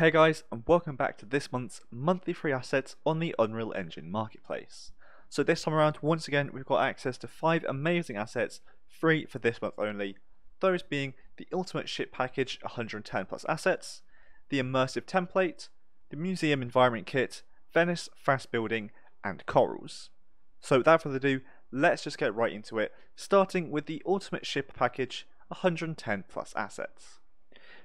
Hey guys, and welcome back to this month's monthly free assets on the Unreal Engine Marketplace. So this time around, once again, we've got access to 5 amazing assets, free for this month only. Those being the Ultimate Ship Package 110 plus assets, the Immersive Template, the Museum Environment Kit, Venice Fast Building, and Corals. So without further ado, let's just get right into it, starting with the Ultimate Ship Package 110 plus assets.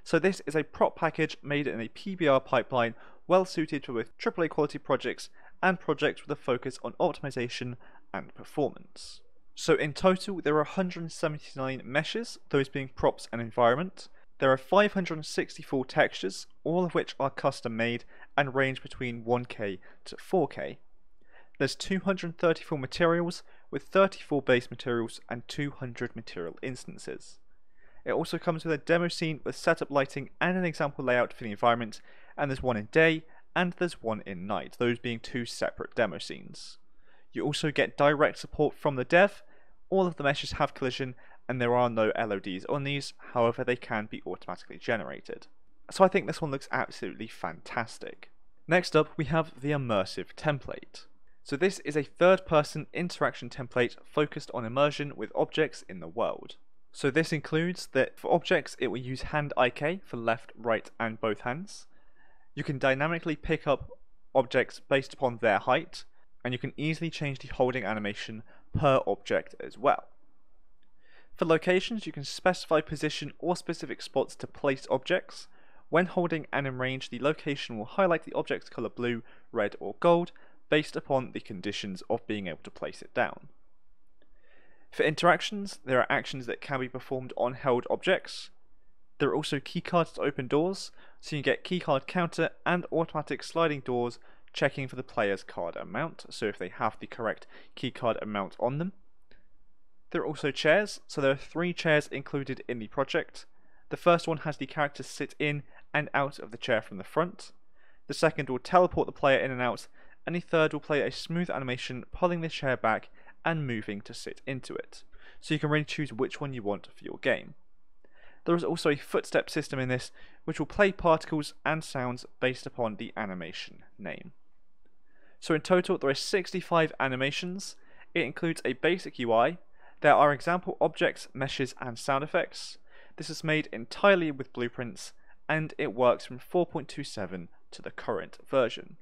So this is a prop package made in a PBR pipeline, well suited for both AAA quality projects and projects with a focus on optimization and performance. So in total there are 179 meshes, those being props and environment. There are 564 textures, all of which are custom made and range between 1K to 4K. There's 234 materials with 34 base materials and 200 material instances. It also comes with a demo scene with setup lighting and an example layout for the environment, and there's one in day and there's one in night, those being 2 separate demo scenes. You also get direct support from the dev, all of the meshes have collision and there are no LODs on these, however they can be automatically generated. So I think this one looks absolutely fantastic. Next up we have the Immersive Template. So this is a third-person interaction template focused on immersion with objects in the world. So this includes that for objects it will use hand IK for left, right and both hands. You can dynamically pick up objects based upon their height, and you can easily change the holding animation per object as well. For locations you can specify position or specific spots to place objects. When holding and in range, the location will highlight the object's colour blue, red or gold based upon the conditions of being able to place it down. For interactions, there are actions that can be performed on held objects. There are also keycards to open doors, so you can get keycard counter and automatic sliding doors, checking for the player's card amount, so if they have the correct keycard amount on them. There are also chairs, so there are 3 chairs included in the project. The first one has the character sit in and out of the chair from the front. The second will teleport the player in and out, and the third will play a smooth animation pulling the chair back and moving to sit into it, so you can really choose which one you want for your game. There is also a footstep system in this, which will play particles and sounds based upon the animation name. So in total there are 65 animations. It includes a basic UI. There are example objects, meshes and sound effects. This is made entirely with blueprints and it works from 4.27 to the current version.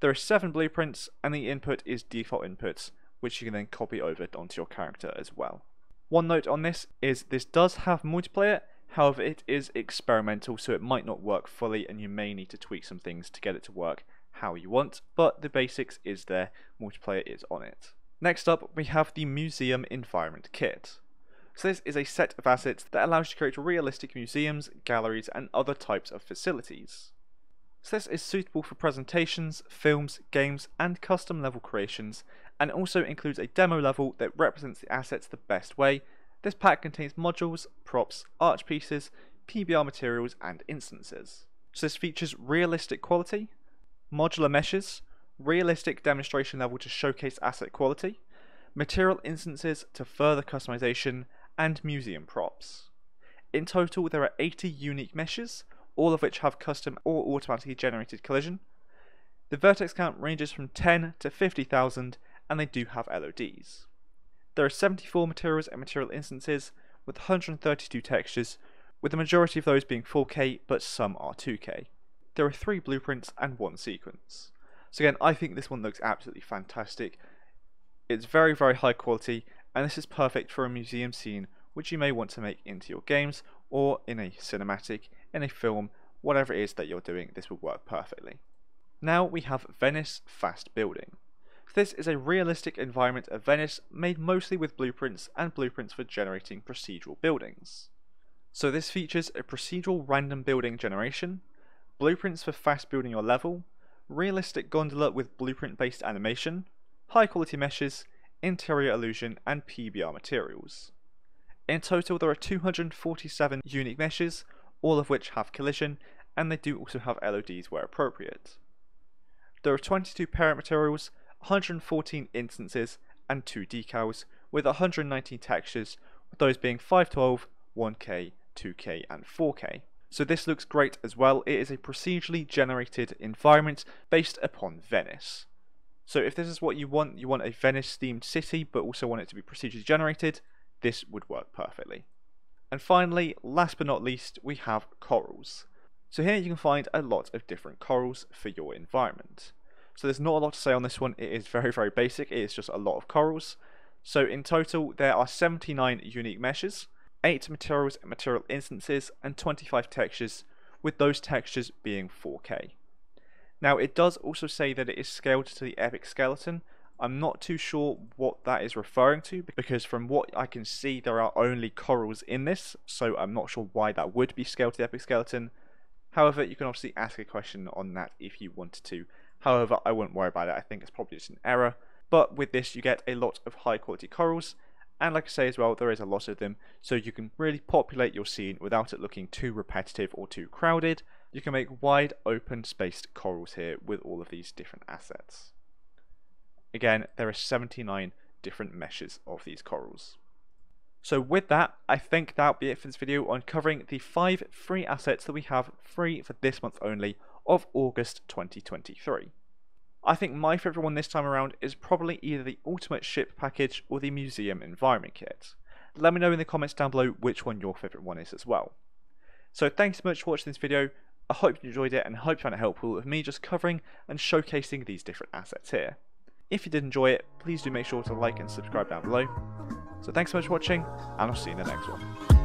There are 7 blueprints and the input is default inputs, which you can then copy over onto your character as well. One note on this is this does have multiplayer, however it is experimental, so it might not work fully and you may need to tweak some things to get it to work how you want, but the basics is there, multiplayer is on it. Next up we have the Museum Environment Kit. So this is a set of assets that allows you to create realistic museums, galleries and other types of facilities. So this is suitable for presentations, films, games and custom level creations, and also includes a demo level that represents the assets the best way. This pack contains modules, props, arch pieces, PBR materials and instances. So this features realistic quality, modular meshes, realistic demonstration level to showcase asset quality, material instances to further customization and museum props. In total there are 80 unique meshes, all of which have custom or automatically generated collision. The vertex count ranges from 10 to 50,000 and they do have LODs. There are 74 materials and material instances with 132 textures, with the majority of those being 4K but some are 2K. There are 3 blueprints and 1 sequence. So again, I think this one looks absolutely fantastic. It's very, very high quality and this is perfect for a museum scene which you may want to make into your games or in a cinematic, in a film, whatever it is that you're doing, this will work perfectly. Now we have Venice Fast Building. This is a realistic environment of Venice made mostly with blueprints and blueprints for generating procedural buildings. So this features a procedural random building generation, blueprints for fast building your level, realistic gondola with blueprint based animation, high quality meshes, interior illusion and PBR materials. In total there are 247 unique meshes, all of which have collision and they do also have LODs where appropriate. There are 22 parent materials, 114 instances and 2 decals with 119 textures, with those being 512, 1K, 2K and 4K. So this looks great as well. It is a procedurally generated environment based upon Venice. So if this is what you want a Venice themed city, but also want it to be procedurally generated, this would work perfectly. And finally, last but not least, we have corals. So here you can find a lot of different corals for your environment. So there's not a lot to say on this one. It is very, very basic. It is just a lot of corals. So in total, there are 79 unique meshes, 8 materials and material instances, and 25 textures, with those textures being 4K. Now it does also say that it is scaled to the Epic Skeleton. I'm not too sure what that is referring to, because from what I can see there are only corals in this, so I'm not sure why that would be scaled to the Epic Skeleton. However, you can obviously ask a question on that if you wanted to. However, I wouldn't worry about it. I think it's probably just an error. But with this you get a lot of high quality corals, and like I say as well, there is a lot of them, so you can really populate your scene without it looking too repetitive or too crowded. You can make wide open spaced corals here with all of these different assets. Again, there are 79 different meshes of these corals. So with that, I think that'll be it for this video on covering the 5 free assets that we have free for this month only of August 2023. I think my favourite one this time around is probably either the Ultimate Ship Package or the Museum Environment Kit. Let me know in the comments down below which one your favourite one is as well. So thanks so much for watching this video. I hope you enjoyed it and hope you found it helpful with me just covering and showcasing these different assets here. If you did enjoy it, please do make sure to like and subscribe down below. So thanks so much for watching, and I'll see you in the next one.